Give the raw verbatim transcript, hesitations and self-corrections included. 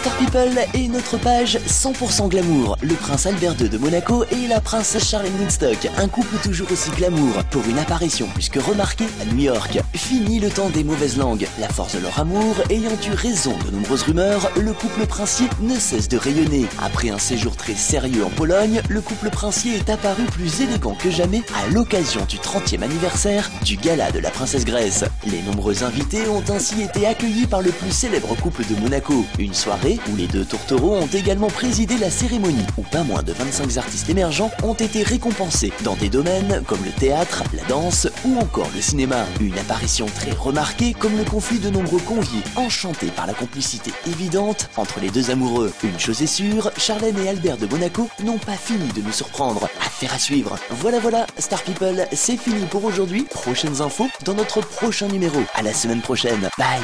Star People et notre page cent pour cent glamour. Le prince Albert deux de Monaco et la princesse Charlène Wittstock, un couple toujours aussi glamour, pour une apparition plus que remarquée à New York. Fini le temps des mauvaises langues, la force de leur amour ayant eu raison de nombreuses rumeurs, le couple princier ne cesse de rayonner. Après un séjour très sérieux en Pologne, le couple princier est apparu plus élégant que jamais à l'occasion du trentième anniversaire du gala de la princesse Grace. Les nombreux invités ont ainsi été accueillis par le plus célèbre couple de Monaco. Une soirée où les deux tourtereaux ont également présidé la cérémonie, où pas moins de vingt-cinq artistes émergents ont été récompensés dans des domaines comme le théâtre, la danse ou encore le cinéma. Une apparition très remarquée comme le conflit de nombreux conviés enchantés par la complicité évidente entre les deux amoureux. Une chose est sûre, Charlène et Albert de Monaco n'ont pas fini de nous surprendre. Affaire à suivre. Voilà voilà, Star People, c'est fini pour aujourd'hui. Prochaines infos dans notre prochain numéro. À la semaine prochaine. Bye.